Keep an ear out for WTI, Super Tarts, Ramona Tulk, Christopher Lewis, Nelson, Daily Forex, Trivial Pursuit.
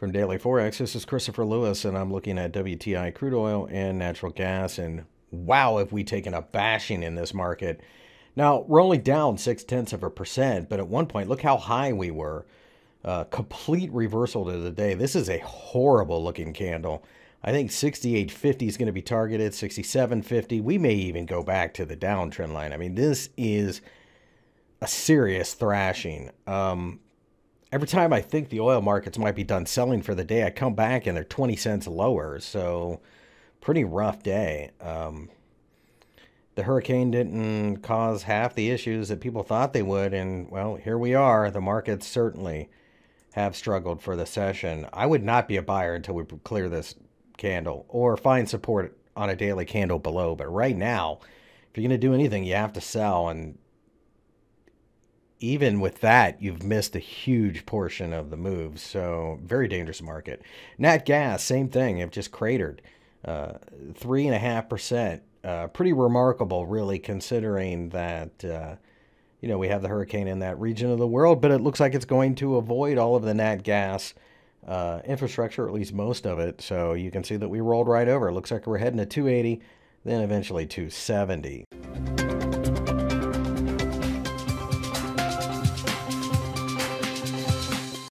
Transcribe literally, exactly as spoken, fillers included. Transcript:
From Daily Forex, this is Christopher Lewis, and I'm looking at W T I crude oil and natural gas, and wow, have we taken a bashing in this market. Now, we're only down six-tenths of a percent, but at one point, look how high we were. Uh, complete reversal to the day. This is a horrible-looking candle. I think sixty-eight fifty is going to be targeted, sixty-seven fifty. We may even go back to the downtrend line. I mean, this is a serious thrashing. Um... Every time I think the oil markets might be done selling for the day, I come back and they're twenty cents lower. So pretty rough day. Um, the hurricane didn't cause half the issues that people thought they would. And, well, here we are. The markets certainly have struggled for the session. I would not be a buyer until we clear this candle or find support on a daily candle below. But right now, if you're going to do anything, you have to sell, and even with that, you've missed a huge portion of the move. So very dangerous market. Nat gas, same thing. It just cratered uh, three and a half percent. Pretty remarkable, really, considering that uh, you know, we have the hurricane in that region of the world. But it looks like it's going to avoid all of the nat gas uh, infrastructure, or at least most of it. So you can see that we rolled right over. It looks like we're heading to two eighty, then eventually two seventy.